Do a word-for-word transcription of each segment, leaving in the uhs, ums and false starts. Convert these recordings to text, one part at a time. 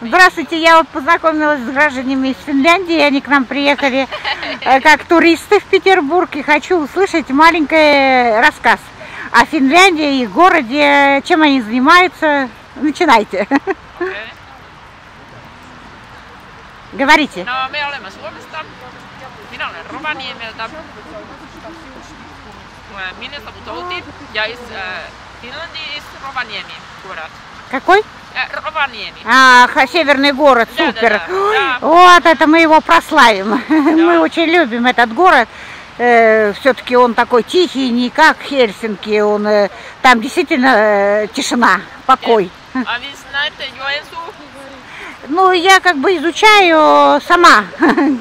Здравствуйте, я вот познакомилась с гражданами из Финляндии, они к нам приехали как туристы в Петербург, и хочу услышать маленький рассказ о Финляндии и городе, чем они занимаются. Начинайте. Okay. Говорите. No, me olemme Suomesta. Minä olen Rovaniemeltä. Minä tauti ja is Finlandi is Rovaniemi город. Какой? Рованиеми. А, северный город, да, супер. Да, да, да. Вот это мы его прославим. Да. Мы очень любим этот город. Э, Все-таки он такой тихий, не как Хельсинки. Он, э, там действительно э, тишина, покой. Э, а вы знаете Йоэнсуки? Ну, я как бы изучаю сама.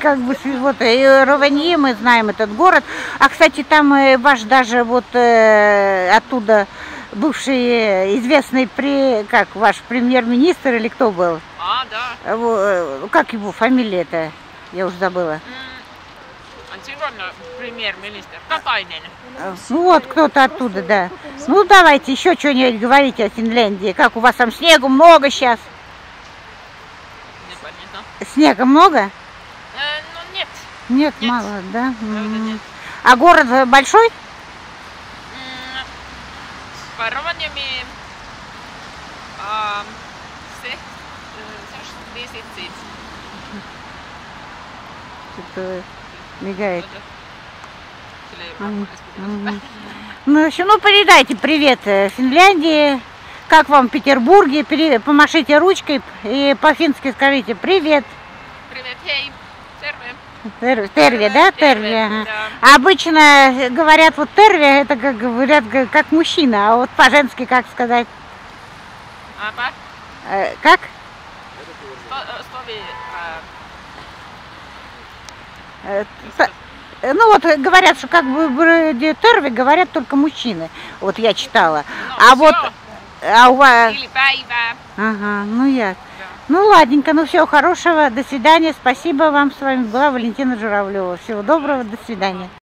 Как бы вот Рованиеми, мы знаем этот город. А, кстати, там ваш даже вот э, оттуда... Бывший известный при, как ваш премьер-министр или кто был? А, да. Как его фамилия-то? Я уже забыла. Премьер-министр. Вот кто-то оттуда, да. Ну давайте еще что-нибудь говорите о Финляндии. Как у вас там снегу много сейчас? Непонятно. Снега много? Э, ну нет. Нет, нет. Мало, да? Нет. А город большой? Рованиеми семьдесят тысяч. Что-то мигает. Ну еще, ну передайте привет Финляндии. Как вам в Петербурге? Помашите ручкой и по-фински скажите привет. Привет, хей. Терви, терви, да, терви. Ага. Да. Обычно говорят вот терви, это как говорят как мужчина, а вот по-женски как сказать? Апа. Э, как? Э, та, ну вот говорят, что как бы терви говорят только мужчины. Вот я читала. Но а вот, а у вас? Ага, ну я. Ну, ладненько, ну всего хорошего, до свидания, спасибо вам, с вами была Валентина Журавлёва, всего доброго, до свидания.